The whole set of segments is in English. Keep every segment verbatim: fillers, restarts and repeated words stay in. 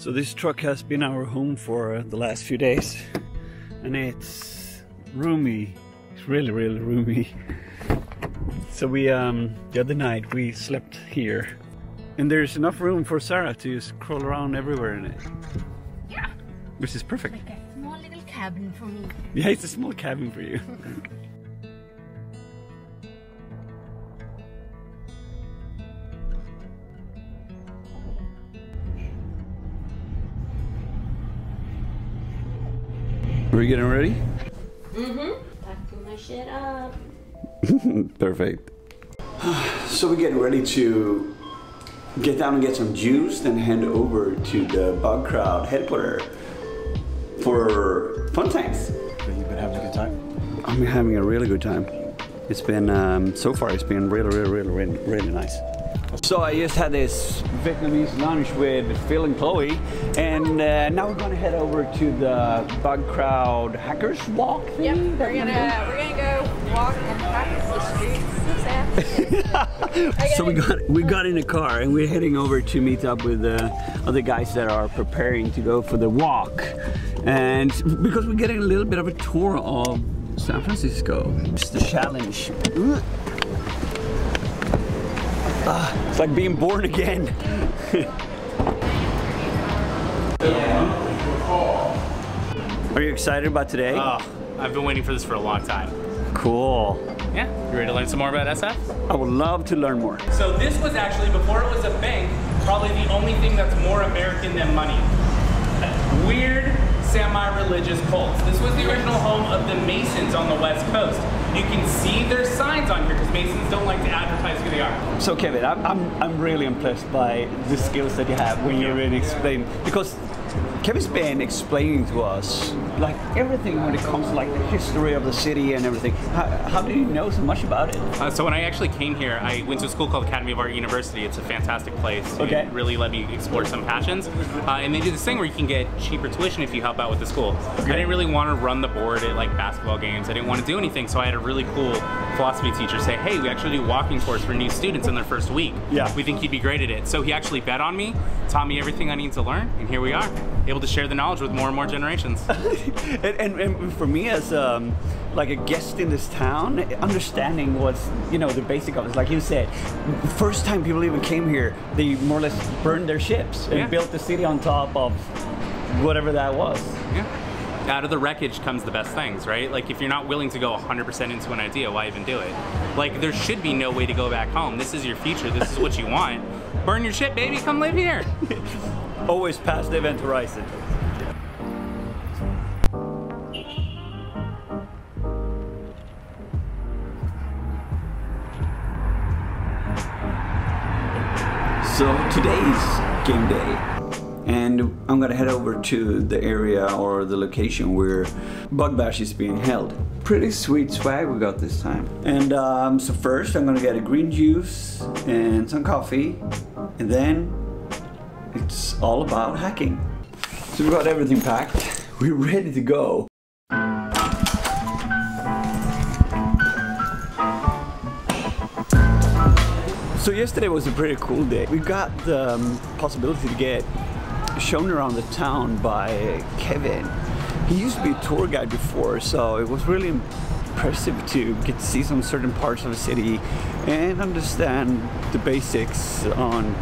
So this truck has been our home for the last few days, and it's roomy. It's really, really roomy. So we, um, the other night we slept here, and there's enough room for Sarah to just crawl around everywhere in it. Yeah. Which is perfect. Like a small little cabin for me. Yeah, it's a small cabin for you. Are you getting ready? Mm-hmm. Packing my shit up. Perfect. So we're getting ready to get down and get some juice, then head over to the Bugcrowd headquarters for fun times. You've been having a good time? I'm having a really good time. It's been, um, so far it's been really, really, really, really, really nice. So I just had this Vietnamese lunch with Phil and Chloe, and uh, now we're gonna head over to the Bugcrowd Hackers Walk thing. Yep, we're gonna, we're gonna go walk and hack the streets. So we got we got in a car and we're heading over to meet up with the other guys that are preparing to go for the walk, and because we're getting a little bit of a tour of San Francisco. It's the challenge. Uh, it's like being born again. Yeah. Are you excited about today? Oh, I've been waiting for this for a long time. Cool. Yeah, you ready to learn some more about S F? I would love to learn more. So this was actually, before it was a bank, probably the only thing that's more American than money. Weird semi-religious cults. This was the original home of the Masons on the West Coast. You can see their signs on here because Masons don't like to advertise who they are. So Kevin, I'm, I'm, I'm really impressed by the skills that you have when you really explain, because Kevin's been explaining to us like everything when it comes to like the history of the city and everything. How, how do you know so much about it? Uh, so when I actually came here, I went to a school called Academy of Art University. It's a fantastic place. Okay. It really let me explore some passions. Uh, and they do this thing where you can get cheaper tuition if you help out with the school. Okay. I didn't really want to run the board at like basketball games. I didn't want to do anything, so I had a really cool philosophy teacher say, hey, we actually do walking tours for new students in their first week. Yeah. We think you'd be great at it. So he actually bet on me, taught me everything I need to learn, and here we are, able to share the knowledge with more and more generations. and, and, and for me as um, like a guest in this town, understanding what's, you know, the basic of it, like you said, the first time people even came here, they more or less burned their ships and yeah. built the city on top of whatever that was. Yeah. Out of the wreckage comes the best things, right? Like if you're not willing to go one hundred percent into an idea, why even do it? Like there should be no way to go back home. This is your future, this is what you want. Burn your shit, baby, come live here. Always past the event horizon. So today's game day, and I'm gonna head over to the area or the location where Bug Bash is being held. Pretty sweet swag we got this time. And um, so first I'm gonna get a green juice and some coffee, and then it's all about hacking. So we've got everything packed. We're ready to go. So yesterday was a pretty cool day. We got the um, possibility to get shown around the town by Kevin. He used to be a tour guide before, so it was really impressive to get to see some certain parts of the city and understand the basics on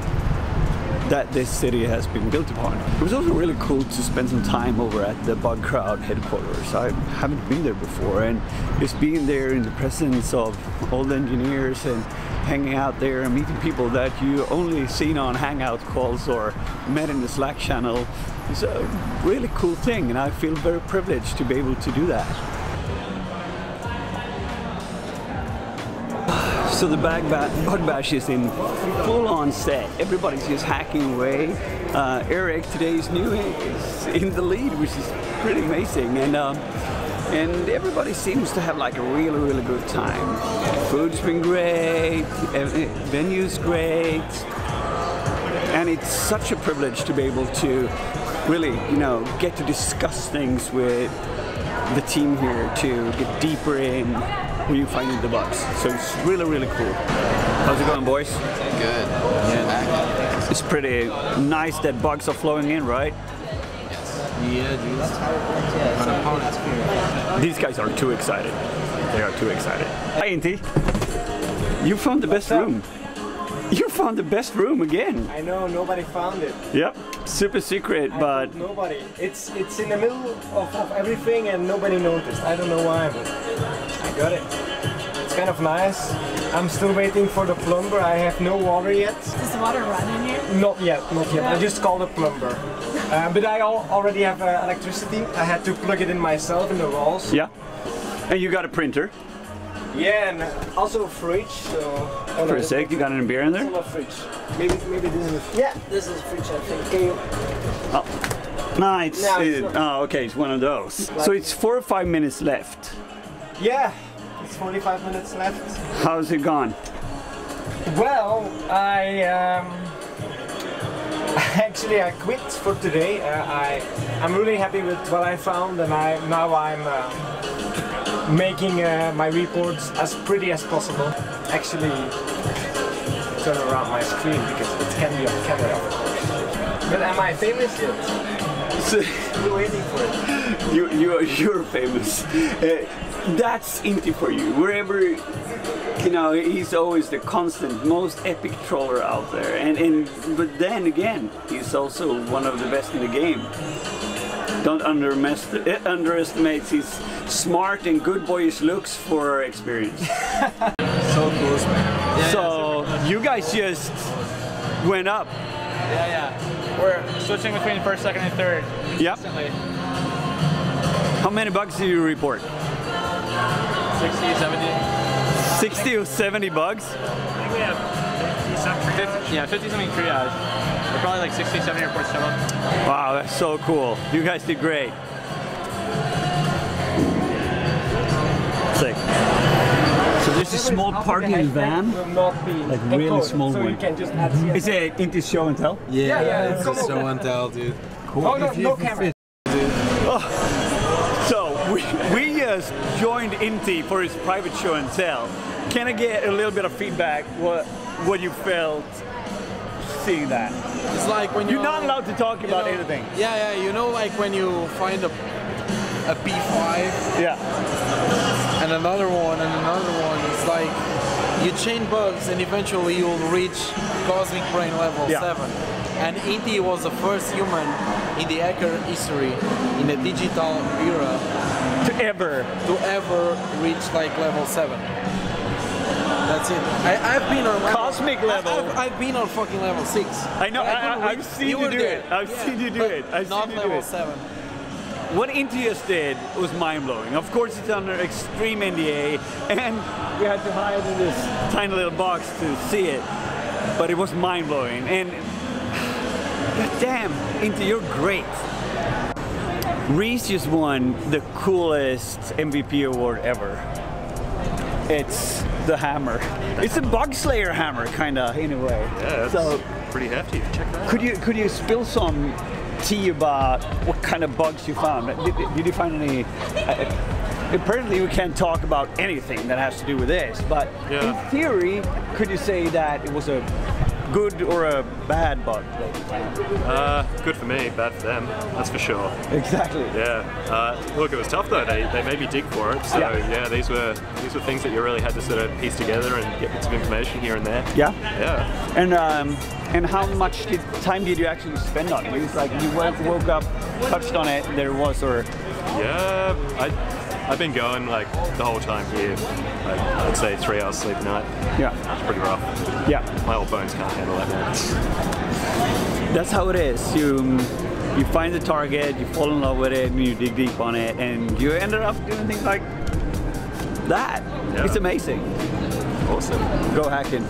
that this city has been built upon. It was also really cool to spend some time over at the Bugcrowd headquarters. I haven't been there before, and just being there in the presence of all the engineers and hanging out there and meeting people that you only seen on hangout calls or met in the Slack channel is a really cool thing, and I feel very privileged to be able to do that. So the Bug Bash is in full-on set. Everybody's just hacking away. Uh, Eric, today's new, is in the lead, which is pretty amazing. And um, and everybody seems to have like a really, really good time. Food's been great. Venue's great. And it's such a privilege to be able to really, you know, get to discuss things with the team here to get deeper in where you find in the box. So it's really, really cool. How's it going, boys? Good. Yeah, It's pretty nice that bugs are flowing in, right? Yeah, dude. That's how it works. These guys are too excited. They are too excited. Hi, Inti. You found the best room. You found the best room again. I know, nobody found it. Yep, super secret, I but nobody. It's it's in the middle of, of everything, and nobody noticed. I don't know why, but I got it. It's kind of nice. I'm still waiting for the plumber. I have no water yet. Does the water run in here? Not yet, not yet. No. I just called the plumber. Uh, but I al already have uh, electricity. I had to plug it in myself in the walls. Yeah. And you got a printer. Yeah, and also a fridge. So oh, for no, a sec, you got a beer in there? It's not a fridge. Maybe, maybe this is a, yeah, this is a fridge, I think. Can you... Oh, no, it's, no, it's it, oh, okay, it's one of those. Like, so it's four or five minutes left. Yeah, it's forty-five minutes left. How's it gone? Well, I um, actually I quit for today. Uh, I I'm really happy with what I found, and I now I'm. Uh, making uh, my reports as pretty as possible. Actually, turn around my screen because it can be on camera. But am I famous yet? So you're waiting for it. You, you, you're famous. Uh, that's Inti for you. Wherever, you know, he's always the constant, most epic troller out there. And, and but then again, he's also one of the best in the game. Don't underestimate, underestimate his smart and good boyish looks for experience. So close, man. Yeah, so yeah, you guys just went up. Yeah, yeah. We're switching between first, second, and third. Yep. How many bugs do you report? sixty, seventy. sixty or seventy bugs? I think we have fifty-something triage. Yeah, fifty-something triage. We're probably like sixty, seventy reports total. Wow, that's so cool. You guys did great. Sick. So this is a small parking van, like really small one. Is it Inti's show and tell? Yeah, yeah, yeah, it's, it's a show and tell, dude. Cool. Oh, no, no camera. Oh. So we, we just joined Inti for his private show and tell. Can I get a little bit of feedback? What what you felt? Seeing that, it's like when you're, you're not allowed to talk about know, anything. Yeah, yeah, you know, like when you find a a P five, yeah, and another one and another one. It's like you chain bugs, and eventually you'll reach cosmic brain level yeah. seven. And Inti was the first human in the hacker history, in the digital era, to ever to ever reach like level seven. That's it. I, I've been on cosmic level. level. I've, I've been on fucking level six. I know. I, I, I've seen you, you do there. it. I've yeah, seen you do it. I've not seen you level do it. seven. What Inti did was mind blowing. Of course, it's under extreme N D A, and we had to hide in this tiny little box to see it. But it was mind blowing. And god damn, Inti, you're great. Reese just won the coolest M V P award ever. It's the hammer. It's a bug slayer hammer, kinda, in a way. Yeah, it's so pretty hefty. Check that out. Could you could you spill some tea about what kind of bugs you found? Did, did you find any? Uh, apparently, we can't talk about anything that has to do with this. But yeah. in theory, could you say that it was a good or a bad bug? Uh, good for me, bad for them. That's for sure. Exactly. Yeah. Uh, look, it was tough though. They, they made me dig for it. So yeah. yeah, these were these were things that you really had to sort of piece together and get bits of information here and there. Yeah. Yeah. And um, and how much did, time did you actually spend on it? It was like you woke, woke up, touched on it. There was or. Yeah. I. I've been going like the whole time here, like, I'd say three hours sleep a night. Yeah. It's pretty rough. Yeah. My old bones can't handle that now. That's how it is. You you find the target, you fall in love with it, and you dig deep on it, and you ended up doing things like that. Yeah. It's amazing. Awesome. Go hacking.